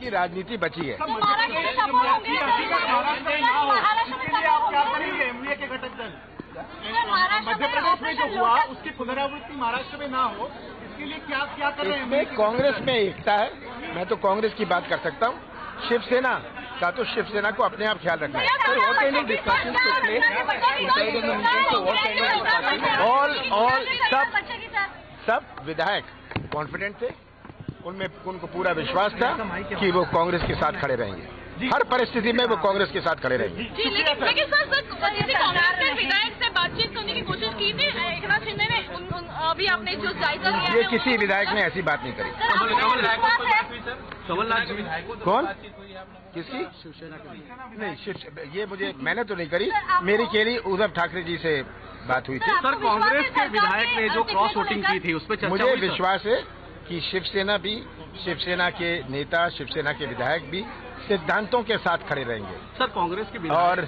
की राजनीति बची है। मध्य प्रदेश में जो हुआ उसकी पुनरावृत्ति महाराष्ट्र में ना हो, इसके लिए क्या क्या करें? कांग्रेस में एकता है, मैं तो कांग्रेस की बात कर सकता हूँ। शिवसेना का तो शिवसेना को अपने आप ख्याल रखना है। और सब विधायक कॉन्फिडेंट थे, उनमें उनको पूरा विश्वास था कि वो कांग्रेस के साथ खड़े रहेंगे, हर परिस्थिति में वो कांग्रेस के साथ खड़े रहेंगे। लेकिन सर किसी कांग्रेस के विधायक से बातचीत करने की कोशिश की थी एकनाथ शिंदे ने? अभी आपने जो जायजा लिया, ये किसी विधायक ने ऐसी बात नहीं करी। कौन किसी शिवसेना के नहीं, ये मुझे मैंने तो नहीं करी, मेरी केली उद्धव ठाकरे जी से बात हुई थी। सर कांग्रेस के विधायक ने जो क्रॉस वोटिंग की थी उस पर मुझे विश्वास है कि शिवसेना भी, शिवसेना के नेता, शिवसेना के विधायक भी सिद्धांतों के साथ खड़े रहेंगे। सर कांग्रेस के और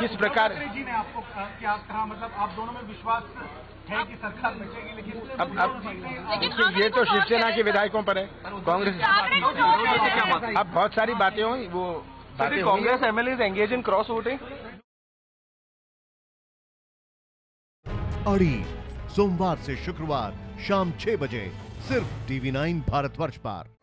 किस प्रकार जी ने आपको क्या कहा? मतलब आप दोनों में विश्वास है कि सरकार बचेगी, लेकिन अब ये तो शिवसेना के विधायकों पर है, कांग्रेस अब बहुत सारी बातें हुई वो बातें। Congress MLA engage in cross voting. अड़ी सोमवार से शुक्रवार शाम 6 बजे सिर्फ TV9 भारतवर्ष पर।